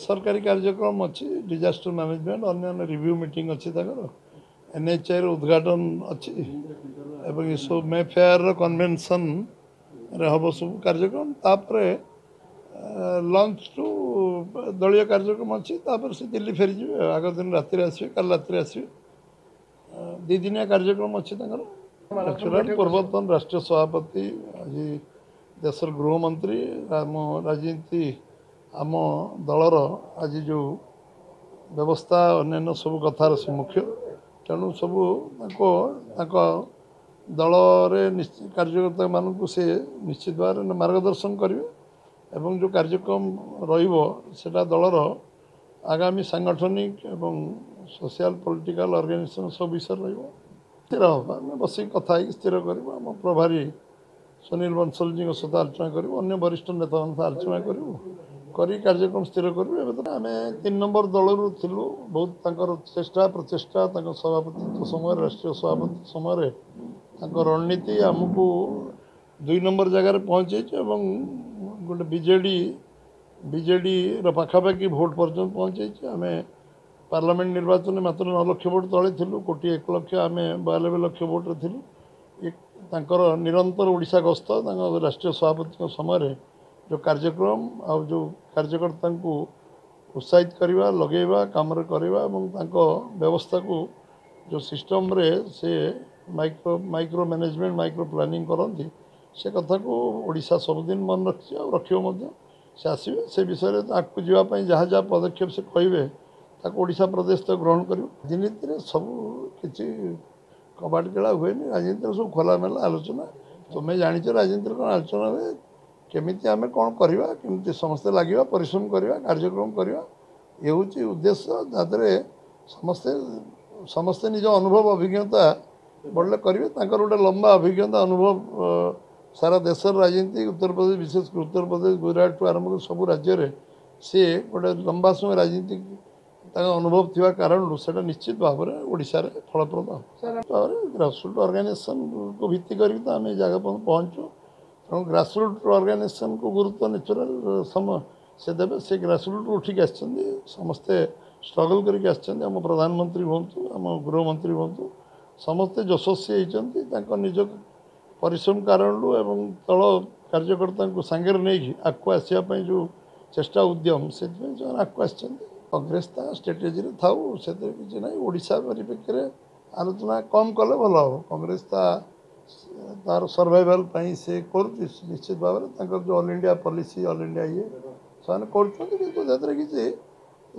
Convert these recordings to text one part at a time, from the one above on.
सरकारी कार्यक्रम अच्छी डिजास्टर मैनेजमेंट अन्य रिव्यू मीटिंग अच्छी एनएचआई उद्घाटन अच्छी एवं ये सब मे फेयर कन्वेंशन हम सब कार्यक्रम तापर लंच टू दलीय कार्यक्रम अच्छी से दिल्ली फेरी जाए आग दिन रात आसवे कल रात आसवे दिदिनिया कार्यक्रम अच्छी पूर्वतन राष्ट्रीय सभापति आज देशर गृहमंत्री आम राजनीति आम दलर आज जो व्यवस्था अन्य सब कथार से मुख्य तेणु सब दल कार्यकर्ता मानू से निश्चित भाव में मार्गदर्शन करेंगे एवं जो कार्यक्रम रहा दलर आगामी सांगठनिक एवं सोशल पॉलिटिकल ऑर्गेनाइजेशन सब विषय रिर हम बस कथा स्थिर करम प्रभारी सुनील बंसल जी सहित आलोचना करूँ अन्य वरिष्ठ नेता आलोचना करूँ करी कार्यक्रम स्थिर करूँ। आम 3 नंबर दलू थूँ बहुत चेष्टा प्रचेषा सभापतित्व समय राष्ट्रीय सभापति समय रणनीति आमको 2 नंबर जगार पहुँचे गोटे बीजेडी पाखापाखि भोट पर्यटन पहुँचे। आम पार्लियामेंट निर्वाचन मात्र 9 लक्ष भोट तले थूँ कोटी 1 लक्ष आम 92 लक्ष भोट्रे थूँ। निरंतर ओडिशा गस्त राष्ट्रीय सभापति समय जो कार्यक्रम आ जो कार्यकर्ता को उत्साहित करवा लगेवा कमरे करवा व्यवस्था को जो सिस्टम रे से माइक्रो मैनेजमेंट माइक्रो प्लानिंग करती से कथा को ओडिशा सबुदिन मन रखी रखे से आसवे से विषय आपको जावाई जहाँ जहाँ पदक्षेप से कहे ताको ओडिशा प्रदेश तो ग्रहण कर राजनीति में सब किसी कबाट खेला हुए नहीं राजनीति सब खोला मेला आलोचना तुम्हें जाच राजनीति कौन आलोचना केमी आम कौन करवा समस्ते लगे परिश्रम करवा कार्यक्रम करवा ये हूँ उद्देश्य जहाँ समस्ते समस्ते निज अनुभव अभिज्ञता बढ़ले करेंगे गोटे लंबा अभिज्ञता अनुभव सारा देश राजनीति उत्तर प्रदेश विशेषकर उत्तर प्रदेश गुजरात टू आरंभ कर सब राज्य में सी गोटे लंबा समय राजनीति अनुभव थी कारण से निश्चित भाव में ओडिशार फलप्रद ग्रासरूट ऑर्गेनाइजेशन को भित्ति करके आम जगह पहुँचू तेनाली ग्रासरूट ऑर्गेनाइजेशन को गुरुत्व नेचुरल समय से देवे से ग्रासरूट उठिक समस्ते स्ट्रगल करके आम प्रधानमंत्री हूँ आम गृहमंत्री हूँ समस्ते यशस्वी होती निज परिश्रम कारण एवं तल कार्यकर्ता को सांगे नहीं आगु आसवाई जो चेष्टा उद्यम से आगु आ कांग्रेस स्ट्रेटेजी थाऊ से किसी ना ओडिशा परिप्रेक्षी आलोचना कम कले भल हम कांग्रेस तार सर्वाइवल से कर निश्चित भाव में जो all India policy all India ये से कर किसी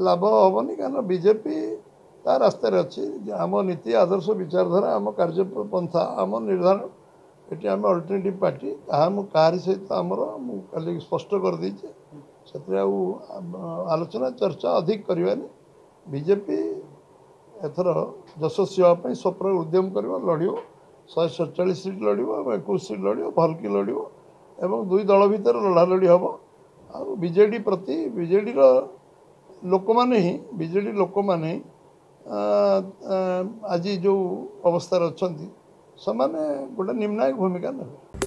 लाभ हेनी कहीं बीजेपी तार रास्त अच्छी आम नीति आदर्श विचारधारा आम कार्यपंथा आम निर्धारण ये आम अल्टरनेटिव पार्टी कहार सहित आमर मुझे स्पष्ट करदे से आलोचना चर्चा अधिक करवानी बीजेपी एथर यशस्वी हाँपी स्वप्न उद्यम कर लड़ 147 सीट लड़ 21 सीट लड़ भल्कि लड़ एवं 2 दल भर लड़ालड़ी हम आजेडी प्रति बीजेडी लोक मैंने ही बीजेडी लोक मैंने आज जो अवस्था अच्छा से गोटे निर्णायक भूमिका ने